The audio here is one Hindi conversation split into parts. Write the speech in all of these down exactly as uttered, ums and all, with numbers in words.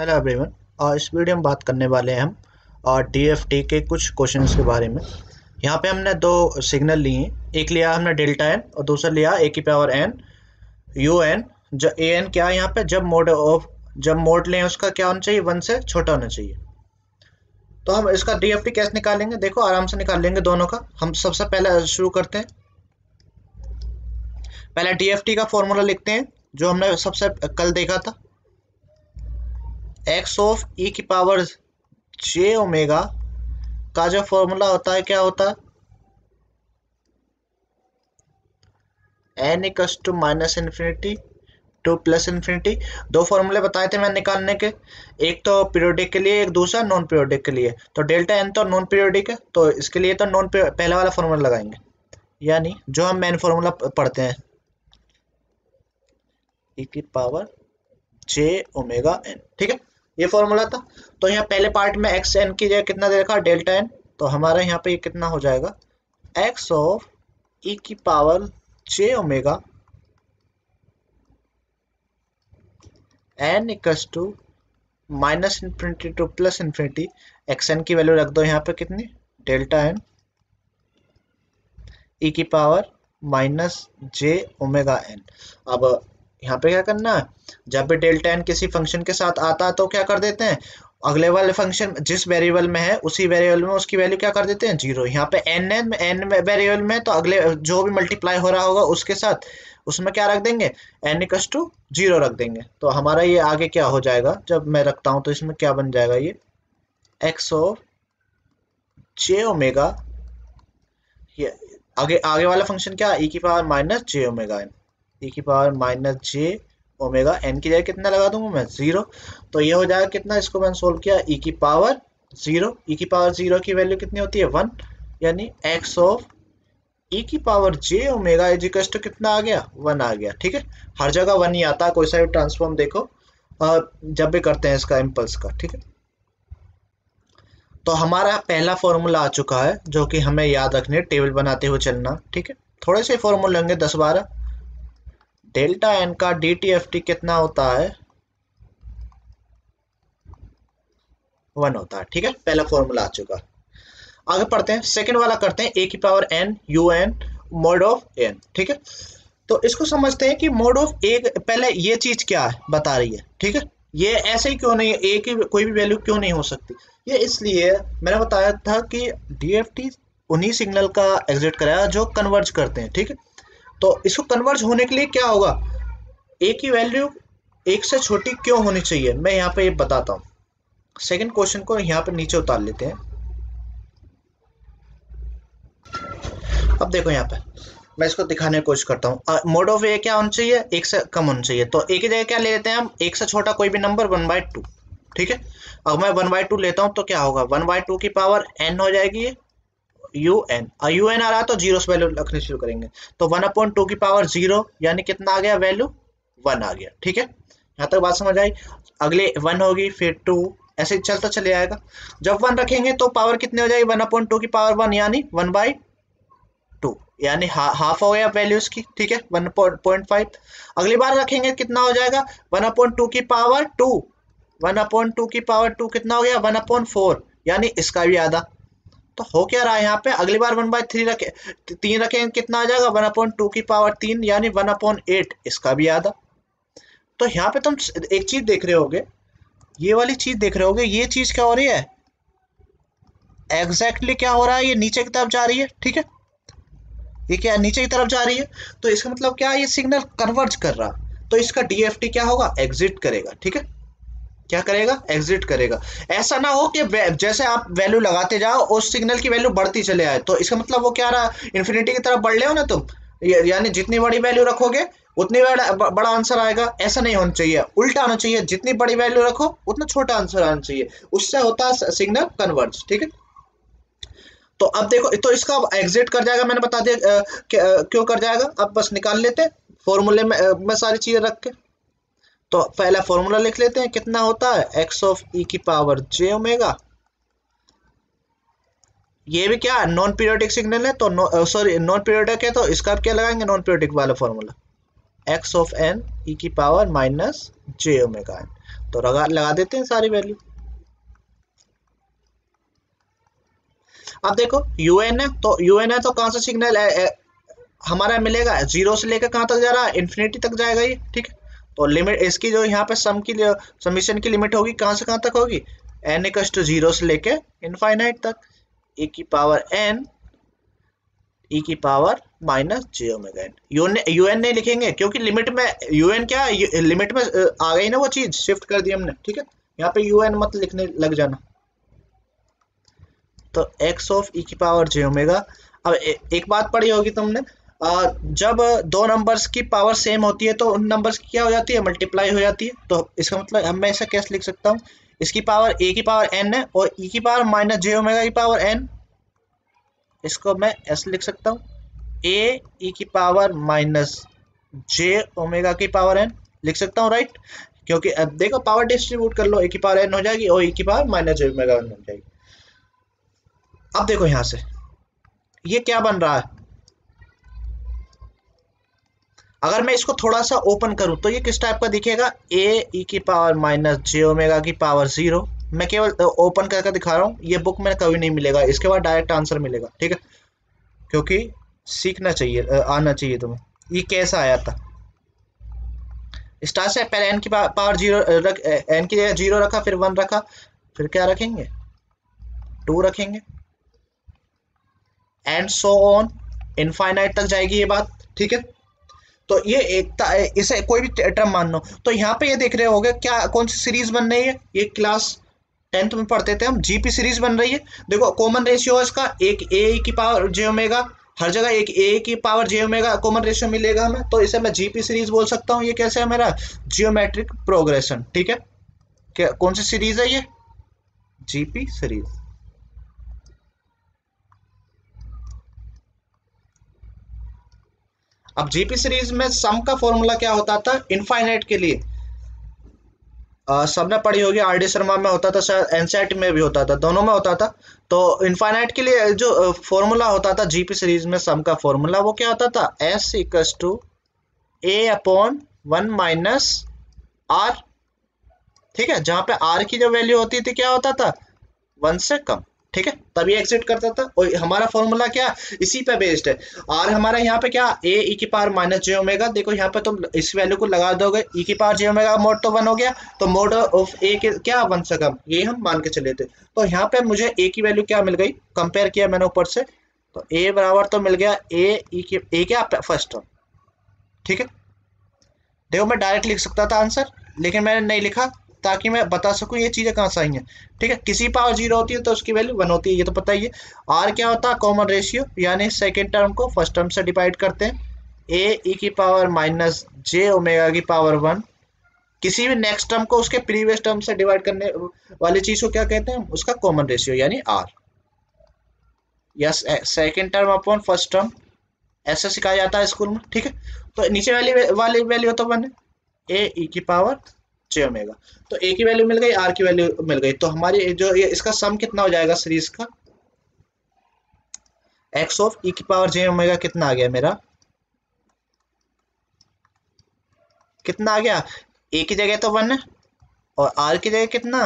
हेलो एवरीवन, इस वीडियो में बात करने वाले हैं हम और डीएफटी के कुछ क्वेश्चंस के बारे में। यहाँ पे हमने दो सिग्नल लिए, एक लिया हमने डेल्टा एन और दूसरा लिया ए की पावर एन यू एन। जो ए एन क्या है यहाँ पे, जब मोड ऑफ जब मोड लें उसका क्या होना चाहिए, वन से छोटा होना चाहिए। तो हम इसका डीएफटी कैसे निकालेंगे, देखो आराम से निकाल लेंगे दोनों का। हम सबसे पहले शुरू करते हैं, पहले डीएफटी का फॉर्मूला लिखते हैं जो हमने सबसे कल देखा था, एक्स ऑफ ई की पावर जे ओमेगा का जो फॉर्मूला होता है क्या होता है, N equals to minus infinity to plus infinity. दो फॉर्मूले बताए थे मैंने निकालने के, एक तो पीरियोडिक के लिए एक दूसरा नॉन पीरियोडिक के लिए। तो डेल्टा एन तो नॉन पीरियोडिक है, तो इसके लिए तो नॉन पहला वाला फॉर्मूला लगाएंगे, यानी जो हम मेन फॉर्मूला पढ़ते हैं ई की पावर जे ओमेगा एन, ठीक है, ये फॉर्मूला था। तो यहाँ पहले पार्ट में एक्स एन की जगह कितना दे रखा, डेल्टा एन। तो हमारा यहाँ पे ये कितना हो जाएगा, एक्स ऑफ ई की power J omega N equals to minus infinity to plus infinity. X N की वैल्यू रख दो यहाँ पे कितनी, डेल्टा एन ई की पावर माइनस जे ओमेगा एन। अब यहाँ पे क्या करना है, जब भी डेल्टा एन किसी फंक्शन के साथ आता है तो क्या कर देते हैं, अगले वाले फंक्शन जिस वेरिएबल में है उसी वेरिएबल में उसकी वैल्यू क्या कर देते हैं, जीरो। यहाँ पे एन एन एन वेरिएबल में तो अगले जो भी मल्टीप्लाई हो रहा होगा उसके साथ उसमें क्या रख देंगे, एन इक्वल्स टू जीरो रख देंगे। तो हमारा ये आगे क्या हो जाएगा, जब मैं रखता हूँ तो इसमें क्या बन जाएगा, ये एक्स ऑफ जे ओमेगा, ये आगे आगे वाला फंक्शन क्या, ई की पावर माइनस जे ओमेगा एन, ई की पावर माइनस जे ओमेगा एन की जगह कितना लगा दूंगा मैं, जीरो। तो ये हो जाएगा कितना, इसको मैंने सोल्व किया, ई की पावर जीरो। ई की पावर जीरो की वैल्यू कितनी होती है, वन, यानी एक्स ऑफ ई की power J omega is equal to कितना आ गया, वन आ गया, ठीक है। हर जगह वन ही आता है, कोई सा भी ट्रांसफॉर्म देखो और जब भी करते हैं इसका इम्पल्स का, ठीक है। तो हमारा पहला फॉर्मूला आ चुका है जो कि हमें याद रखने, टेबल बनाते हुए चलना, ठीक है। थोड़े से फॉर्मूले होंगे दस बारह। डेल्टा एन का डी टी एफ टी कितना होता है, वन होता है, ठीक है, पहला फॉर्मूला आ चुका। आगे पढ़ते हैं, सेकंड वाला करते हैं, ए की power N you N mod of N, ठीक है। तो इसको समझते हैं कि मोड ऑफ ए, पहले ये चीज क्या है बता रही है, ठीक है। ये ऐसे ही क्यों नहीं, ए की कोई भी वैल्यू क्यों नहीं हो सकती, ये इसलिए मैंने बताया था कि डी एफ टी उन्हीं सिग्नल का एग्जिट कराया जो कन्वर्ज करते हैं, ठीक है। तो इसको कन्वर्ज होने के लिए क्या होगा, ए की वैल्यू एक से छोटी क्यों होनी चाहिए, मैं यहाँ पे ये बताता हूँ। सेकंड क्वेश्चन को यहाँ पे नीचे उतार लेते हैं। अब देखो यहाँ पे मैं इसको दिखाने की कोशिश करता हूँ, मोड ऑफ ए क्या होना चाहिए, एक से कम होना चाहिए। तो ए की जगह क्या ले लेते हैं हम, एक से छोटा कोई भी नंबर वन बाई टू, ठीक है। अब मैं वन बाई टू लेता हूँ तो क्या होगा, वन बाई टू की पावर एन हो जाएगी ये यू एन, और यू एन आ रहा तो जीरो से वैल्यू रखनी शुरू करेंगे। तो वन अपॉइंट टू की पावर जीरो, यानी कितना आ गया, वैल्यू वन आ गया, ठीक है। यहाँ तक बात समझ आई, अगले वन होगी फिर टू, ऐसे चलता चले जाएगा। जब वन रखेंगे तो पावर कितनी हो जाएगी, वन अपॉइंट टू की पावर वन, यानी वन बाई टू, यानी हा, हाफ हो गया वैल्यूज की, ठीक है, वन पॉइंट फाइव। अगली बार रखेंगे कितना हो जाएगा, वन अपॉइंट टू की power two, one upon two की पावर टू कितना हो गया, वन अपॉइंट फोर, यानी इसका भी आधा। तो हो क्या रहा है यहाँ पे, अगली बार वन बाई थ्री रखे, तीन रखें कितना आ जाएगा, वन अपॉइंट टू की पावर तीन, यानी वन अपॉइंट एट, इसका भी आधा। तो यहाँ पे तुम एक चीज देख रहे होगे, ये वाली चीज देख रहे होगे, ये चीज क्या हो रही है, एग्जैक्टली क्या हो रहा है, ये नीचे की तरफ जा रही है, ठीक है। ये क्या नीचे की तरफ जा रही है, तो इसका मतलब क्या है, ये सिग्नल कन्वर्ज कर रहा, तो इसका डी एफ टी क्या होगा, एग्जिट करेगा, ठीक है, क्या करेगा, एग्जिट करेगा। ऐसा ना हो कि जैसे आप वैल्यू लगाते जाओ उस सिग्नल की वैल्यू बढ़ती चले आए, तो इसका मतलब वो क्या रहा, इन्फिनिटी की तरफ बढ़ रहे हो ना तुम, यानी जितनी बड़ी वैल्यू रखोगे उतनी बड़ा आंसर आएगा। ऐसा नहीं होना चाहिए, उल्टा होना चाहिए, जितनी बड़ी वैल्यू रखो उतना छोटा आंसर आना चाहिए, उससे होता है सिग्नल कन्वर्ज, ठीक है। तो अब देखो, तो इसका एग्जिट कर जाएगा, मैंने बता दिया क्यों कर जाएगा। अब बस निकाल लेते फॉर्मूले में, मैं सारी चीजें रख के। तो पहला फॉर्मूला लिख लेते हैं, कितना होता है, एक्स ऑफ ई की पावर जे ओमेगा, ये भी क्या नॉन पीरियोडिक सिग्नल है, तो सॉरी नॉन पीरियोडिक है, तो इसका आप क्या लगाएंगे, नॉन पीरियोडिक वाला formula, x of N E की पावर माइनस जे ओमेगा एन। तो लगा लगा देते हैं सारी वैल्यू। अब देखो यूएन है तो यूएन है तो कौन सा सिग्नल हमारा मिलेगा, जीरो से लेकर कहाँ तक जा रहा है, इन्फिनिटी तक जाएगा ये, ठीक है। तो लिमिट इसकी जो यहाँ पे सम की समीशन की लिमिट होगी कहाँ से कहाँ तक होगी, एन इक्वल्स टू जीरो से लेके इनफाइनाइट तक, ई की पावर एन ई की पावर माइनस जे ओमेगा एन। यूएन नहीं लिखेंगे क्योंकि लिमिट में यूएन क्या है, लिमिट में आ गई ना वो चीज, शिफ्ट कर दी हमने, ठीक है। यहाँ पे यूएन मत लिखने लग जाना। तो एक्स ऑफ ई की पावर जे ओमेगा। अब ए, एक बात पढ़ी होगी तुमने, जब दो नंबर्स की पावर सेम होती है तो उन नंबर्स की क्या हो जाती है, मल्टीप्लाई हो जाती है। तो इसका मतलब अब मैं ऐसा कैसे लिख सकता हूँ, इसकी पावर ए की पावर एन है और ई की पावर माइनस जे ओमेगा की पावर एन, इसको मैं ऐसे लिख सकता हूँ, ए ई की पावर माइनस जे ओमेगा की पावर एन लिख सकता हूँ, राइट। क्योंकि अब देखो पावर डिस्ट्रीब्यूट कर लो, ए की पावर एन हो जाएगी और ई की पावर माइनस जे ओमेगा एन हो जाएगी। अब देखो यहाँ से ये क्या बन रहा है, अगर मैं इसको थोड़ा सा ओपन करूं तो ये किस टाइप का दिखेगा, ए ई की पावर माइनस जे ओमेगा की पावर जीरो। मैं केवल ओपन करके दिखा रहा हूँ, ये बुक में कभी नहीं मिलेगा, इसके बाद डायरेक्ट आंसर मिलेगा, ठीक है, क्योंकि सीखना चाहिए, आना चाहिए तुम्हें ये कैसा आया था। स्टार से पहले एन की पावर जीरो रख, एन की जगह जीरो रखा, फिर वन रखा, फिर क्या रखेंगे, टू रखेंगे, एंड सो ऑन इनफाइनाइट तक जाएगी ये बात, ठीक है। तो ये एकता, इसे कोई भी टर्म मान लो। तो यहाँ पे ये देख रहे होगे क्या, कौन सी सीरीज बन रही है, ये क्लास टेंथ में पढ़ते थे हम, जीपी सीरीज बन रही है। देखो कॉमन रेशियो है इसका, एक ए की पावर जे ओमेगा, हर जगह एक ए की पावर जे ओमेगा कॉमन रेशियो मिलेगा हमें, तो इसे मैं जीपी सीरीज बोल सकता हूँ। ये कैसे है मेरा, जियोमेट्रिक प्रोग्रेशन, ठीक है। क्या कौन सी सीरीज है ये, जीपी सीरीज। अब जीपी सीरीज में सम का फॉर्मूला क्या होता था इनफाइनाइट के लिए, सबने पढ़ी होगी, आर डी शर्मा में होता था, एनसीईआरटी में भी होता था, दोनों में होता था। तो इनफाइनाइट के लिए जो फॉर्मूला होता था जीपी सीरीज में सम का फॉर्मूला, वो क्या होता था, S equals to A upon one minus are, ठीक है, जहां पे आर की जो वैल्यू होती थी क्या होता था, वन से कम, ठीक है, तभी एग्जिट करता था। और हमारा फॉर्मूला क्या इसी पे बेस्ड है, और हमारा यहाँ पे क्या ए ई की पावर माइनस जे ओमेगा। देखो यहाँ पे तुम तो इस वैल्यू को लगा दोगे, ई की पावर जे ओमेगा मोड तो वन हो गया, तो मोड ऑफ ए के क्या वन से कम, ये हम मान के चले थे। तो यहाँ पे मुझे ए की वैल्यू क्या मिल गई, कंपेयर किया मैंने ऊपर से, तो ए बराबर तो मिल गया ए ई की ए क्या फर्स्ट टर्म, ठीक है। देखो मैं डायरेक्ट लिख सकता था आंसर, लेकिन मैंने नहीं लिखा ताकि मैं बता सकूं ये चीजें कहाँ से आई हैं, ठीक है। किसी पावर जीरो होती है तो उसकी वैल्यू वन होती है, ये तो पता ही है। आर क्या होता है, कॉमन रेशियो, यानी सेकंड टर्म को फर्स्ट टर्म से डिवाइड करते हैं। ए ई की पावर माइनस जे ओमेगा की पावर वन, किसी भी नेक्स्ट टर्म को उसके प्रीवियस टर्म से डिवाइड करने वाली चीज को क्या कहते हैं, उसका कॉमन रेशियो यानी आर, या second term upon first term, ऐसा सिखाया जाता है स्कूल में, ठीक है। तो नीचे वाली वाली वैल्यू तो वन है, ए ई की पावर जे ओमेगा, तो ए की वैल्यू मिल गई, आर की वैल्यू मिल गई। तो हमारी जो ये इसका सम कितना हो जाएगा सीरीज का, एक्स ऑफ ई की पावर जे ओमेगा कितना आ गया मेरा, कितना आ गया, ए की जगह तो वन है और आर की जगह कितना,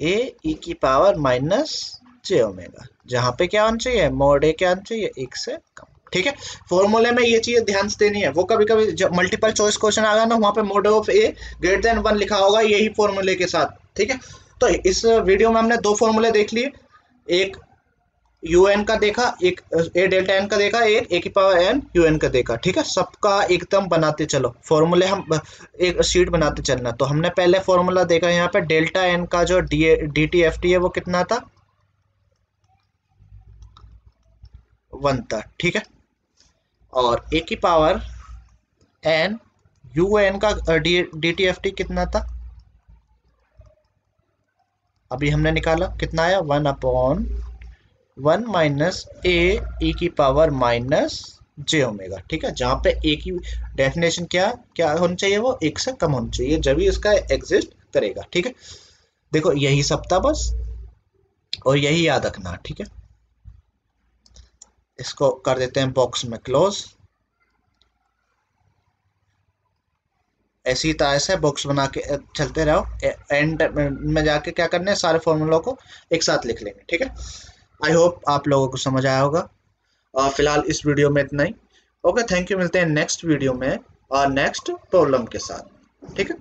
ए ई की पावर माइनस जे ओमेगा, जहां पे क्या होना चाहिए, मोड ए क्या होना चाहिए, एक से कम, ठीक है। फॉर्मूले में ये चीजें ध्यान से देनी है, वो कभी कभी जब मल्टीपल चॉइस क्वेश्चन आएगा ना, वहां पे mod of A greater than one लिखा होगा, यही फॉर्मूले के साथ, ठीक है। तो इस वीडियो में हमने दो फॉर्मूले देख लिए, एक यूएन का देखा, एक ए डेल्टा एन का देखा, एक ए की पावर एन यूएन का देखा, ठीक है। सबका एकदम बनाते चलो, फॉर्मूले हम एक शीट बनाते चलना। तो हमने पहले फॉर्मूला देखा यहाँ पे, डेल्टा एन का जो डी टी एफ टी है वो कितना था, वन था, ठीक है। और ए की पावर एन यू एन का डी टी एफ टी कितना था, अभी हमने निकाला कितना आया, वन अपॉन वन माइनस ए ई की पावर माइनस जे ओमेगा, ठीक है। जहाँ पे ए की डेफिनेशन क्या क्या होनी चाहिए, वो एक से कम होनी चाहिए, जब भी इसका एग्जिस्ट करेगा, ठीक है। देखो यही सब था बस, और यही याद रखना, ठीक है। इसको कर देते हैं बॉक्स में क्लोज। ऐसी तरह से बॉक्स बना के चलते रहो। एंड में जाके क्या करना है, सारे फॉर्मूलों को एक साथ लिख लेंगे। ठीक है, आई होप आप लोगों को समझ आया होगा। और फिलहाल इस वीडियो में इतना ही। Okay, thank you. मिलते हैं नेक्स्ट वीडियो में और नेक्स्ट प्रॉब्लम के साथ। ठीक है।